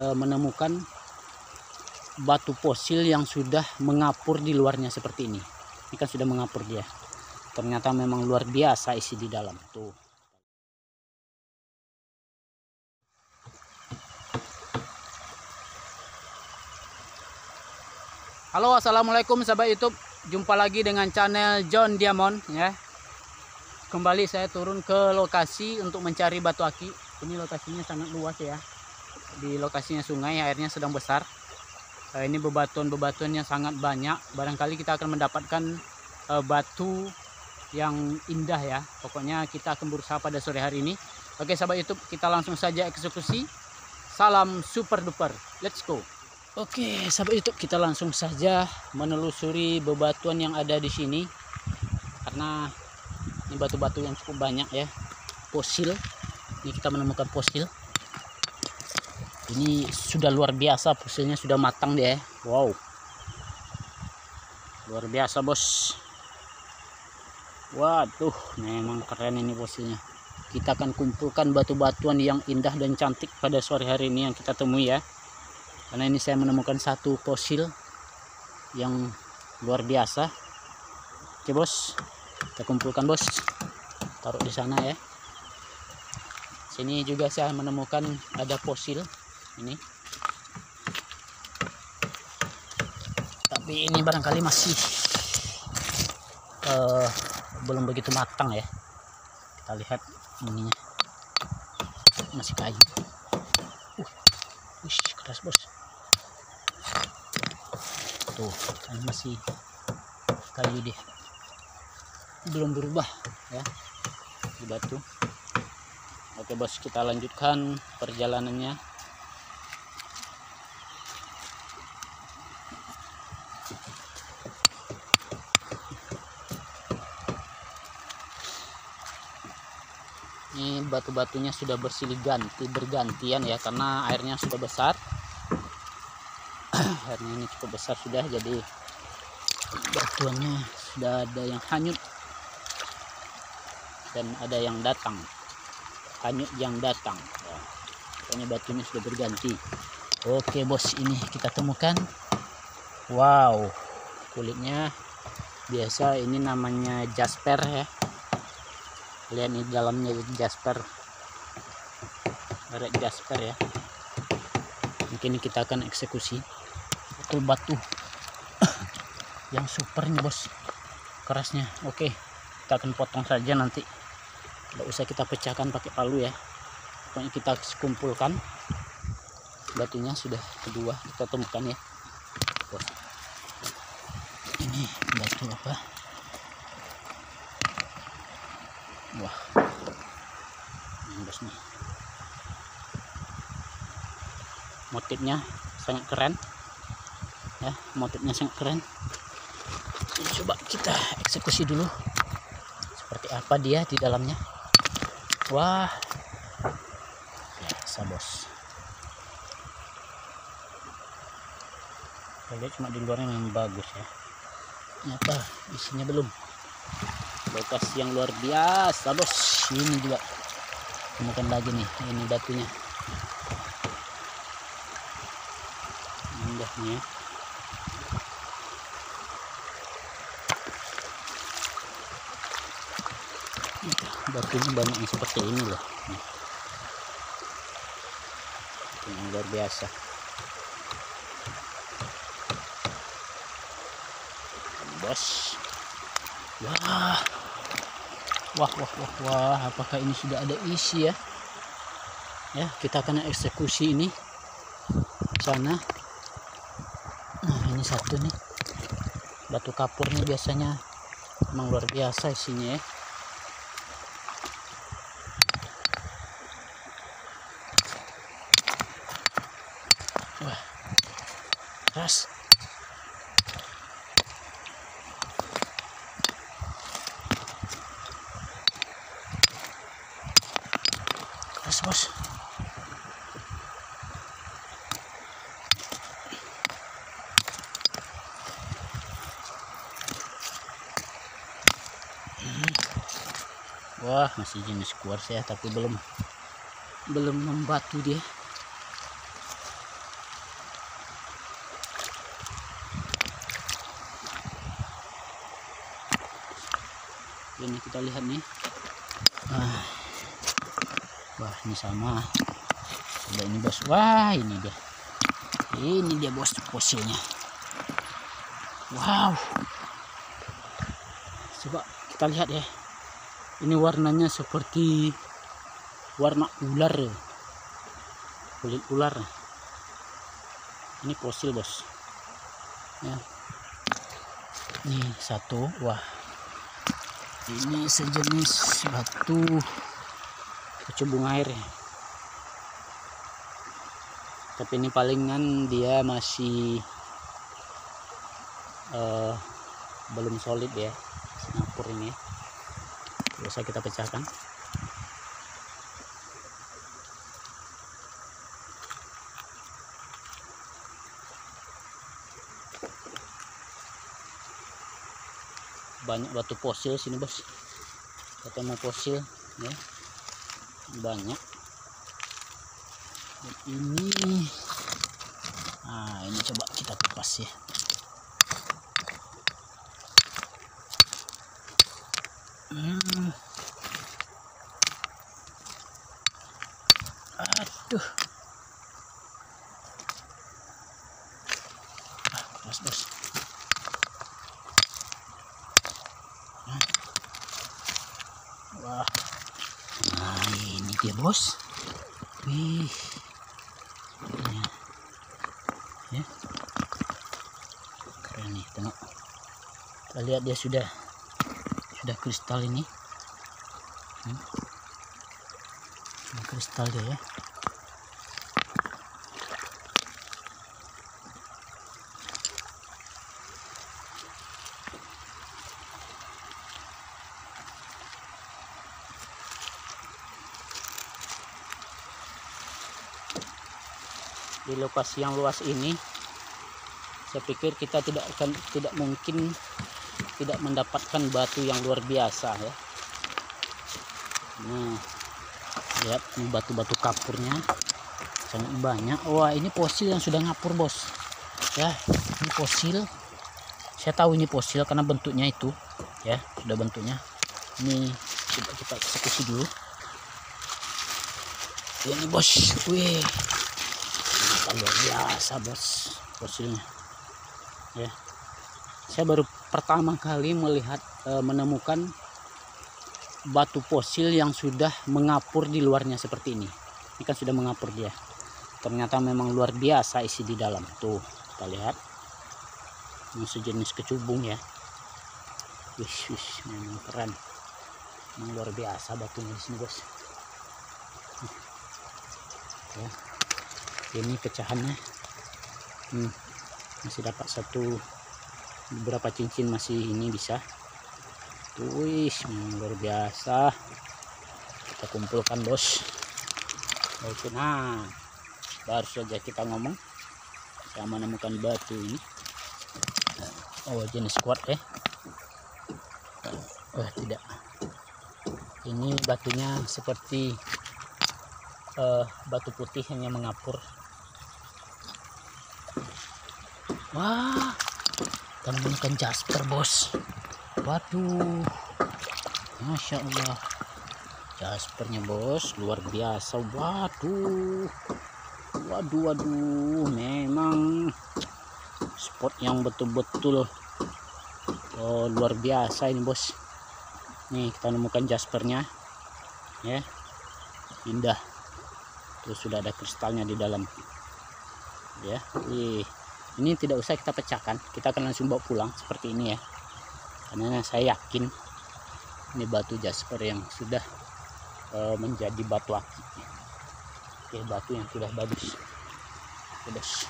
menemukan batu fosil yang sudah mengapur di luarnya seperti ini. Ini kan sudah mengapur dia. Ternyata memang luar biasa isi di dalam tuh. Halo, assalamualaikum sahabat YouTube. Jumpa lagi dengan channel John Diamond ya. Kembali saya turun ke lokasi untuk mencari batu aki. Ini lokasinya sangat luas ya. Di lokasinya sungai, airnya sedang besar. Ini bebatuan-bebatuan yang sangat banyak. Barangkali kita akan mendapatkan batu yang indah ya. Pokoknya kita akan berusaha pada sore hari ini. Oke sahabat YouTube, kita langsung saja eksekusi. Salam super duper, let's go. Oke sahabat YouTube, kita langsung saja menelusuri bebatuan yang ada di sini. Karena ini batu-batu yang cukup banyak ya. Fosil. Ini kita menemukan fosil. Ini sudah luar biasa, fosilnya sudah matang deh. Wow, luar biasa bos. Waduh, memang keren ini fosilnya. Kita akan kumpulkan batu-batuan yang indah dan cantik pada sore hari ini yang kita temui ya. Karena ini saya menemukan satu fosil yang luar biasa. Oke bos, kita kumpulkan bos. Taruh di sana ya. Sini juga saya menemukan ada fosil. Ini tapi ini barangkali masih belum begitu matang ya. Kita lihat ininya masih kayu. Keras bos tuh, masih kayu dia, belum berubah ya di batu. Oke bos, kita lanjutkan perjalanannya. Ini batu-batunya sudah bersilih ganti bergantian ya, karena airnya sudah besar. Airnya ini cukup besar sudah, jadi batuannya sudah ada yang hanyut dan ada yang datang. Hanyut yang datang ya. Pokoknya batunya sudah berganti. Oke bos, ini kita temukan. Wow, kulitnya biasa, ini namanya jasper ya. Lihat ini dalamnya jasper, karet jasper ya. Mungkin kita akan eksekusi batu yang super nih bos, kerasnya. Oke, kita akan potong saja nanti, tidak usah kita pecahkan pakai palu ya. Pokoknya kita kumpulkan batunya, sudah kedua kita temukan ya bos. Ini batu apa? Wah, ini bos nih. Motifnya sangat keren ya, motifnya sangat keren. Coba kita eksekusi dulu seperti apa dia di dalamnya. Wah, biasa bos. Lihat, cuma di luarnya memang bagus ya. Ternyata isinya belum. Lokasi yang luar biasa bos. Ini juga temukan lagi nih, ini batunya indahnya. Batunya banyak yang seperti ini loh, yang luar biasa. Bos, wah. Wah, apakah ini sudah ada isi ya? Ya, kita akan eksekusi ini sana. Nah, ini satu nih, batu kapurnya biasanya memang luar biasa isinya ya. Wah, keras. Bos, wah, masih jenis quartz ya, tapi belum membatu dia. ini kita lihat nih. Wah, ini sama. Coba ini bos. Wah, ini dia. Ini dia bos fosilnya. Wow. Coba kita lihat ya. Ini warnanya seperti warna ular. Kulit ular. Ini fosil bos. Ya. Ini satu. Wah. Ini sejenis batu kecubung air ya. Tapi ini palingan dia masih belum solid ya, Singapura ini. Biasa kita pecahkan. Banyak batu fosil sini bos. Kita mau fosil ya. Banyak. Dan ini, nah ini coba kita kupas ya. Aduh, bos. Nah. Wah, nah ini dia bos. Wih. Ya. Keren nih, tengok. Kita lihat dia sudah kristal ini. Sudah kristal dia ya. Di lokasi yang luas ini saya pikir kita tidak mungkin mendapatkan batu yang luar biasa ya. Nah, lihat batu-batu kapurnya sangat banyak. Wah, ini fosil yang sudah ngapur bos ya. Ini fosil, saya tahu ini fosil karena bentuknya itu ya, sudah bentuknya. Ini coba kita eksekusi dulu ini bos. Wih, luar biasa bos fosilnya ya. Saya baru pertama kali melihat menemukan batu fosil yang sudah mengapur di luarnya seperti ini. Ini kan sudah mengapur dia, ternyata memang luar biasa isi di dalam tuh. Kita lihat ini sejenis kecubung ya. Wih, memang keren, memang luar biasa batunya di sini bos ya. Ini pecahannya masih dapat satu, beberapa cincin masih ini bisa tuh. Luar biasa, kita kumpulkan bos. Oke, nah baru saja kita ngomong saya menemukan batu ini. Oh, jenis kuat ya. Oh tidak, ini batunya seperti batu putih hanya mengapur. Wah, kita menemukan jasper bos. Waduh, masya Allah, jaspernya bos luar biasa. Waduh, memang spot yang betul-betul luar biasa ini bos. Nih kita menemukan jaspernya ya, indah. Terus sudah ada kristalnya di dalam ya. Ini tidak usah kita pecahkan, kita akan langsung bawa pulang seperti ini ya, karena saya yakin ini batu jasper yang sudah menjadi batu akik. Oke, batu yang sudah bagus pedas.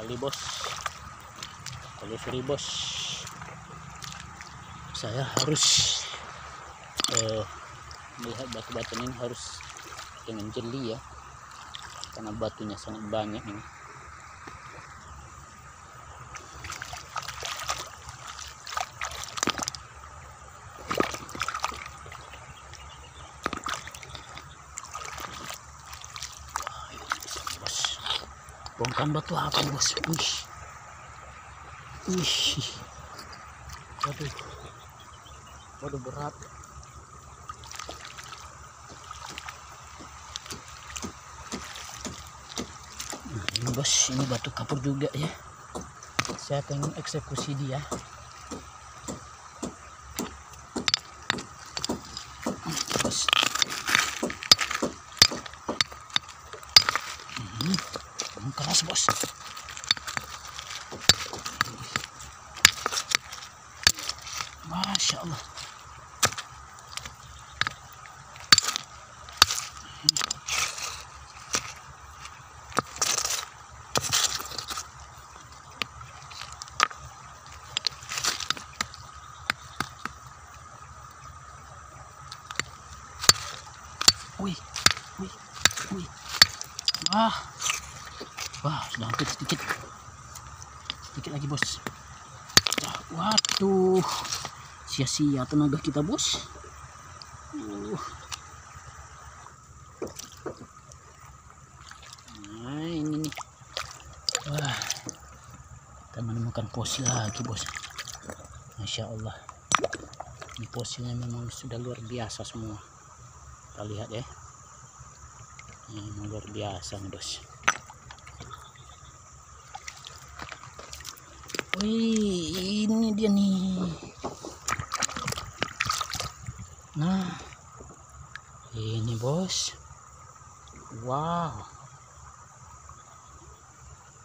Kali bos, telusuri bos. saya harus melihat batu-batu ini harus dengan jeli ya, karena batunya sangat banyak ini. Bongkar batu apa bos? Wih, waduh berat. Ini bos, ini batu kapur juga ya. Saya pengen eksekusi dia. Bos. Keras bos. Masya Allah. Wih. Wah, sudah hampir sedikit lagi bos. Waduh, sia-sia tenaga kita bos. Nah ini nih. Wah, kita menemukan fosil lagi bos. Masya Allah, ini fosilnya memang sudah luar biasa semua. Kita lihat ya, ini luar biasa nih bos. Wih, ini dia nih. Nah, ini bos. Wow,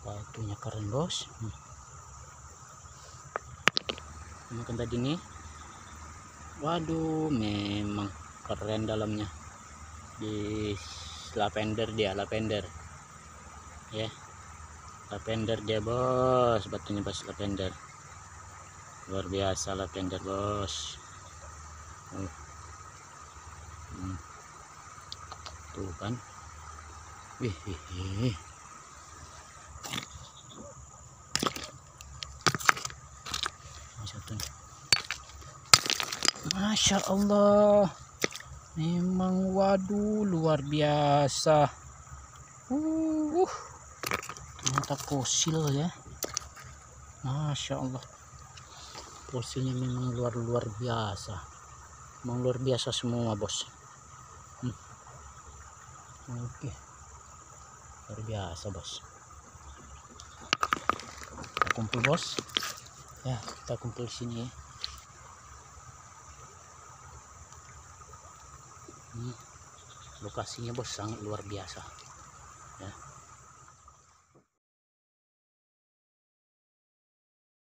batunya keren bos. Makan tadi nih. Waduh, memang keren dalamnya. Di lavender dia, lavender. Ya. Yeah. Lavender dia bos, batunya bos lavender, luar biasa lavender bos. Tuh kan, wih. Masya Allah, memang waduh luar biasa. Ternyata fosil ya, masya Allah, fosilnya memang luar biasa, memang luar biasa semua bos. Oke, luar biasa bos. Kita kumpul bos, ya kita kumpul sini ya. Lokasinya bos sangat luar biasa.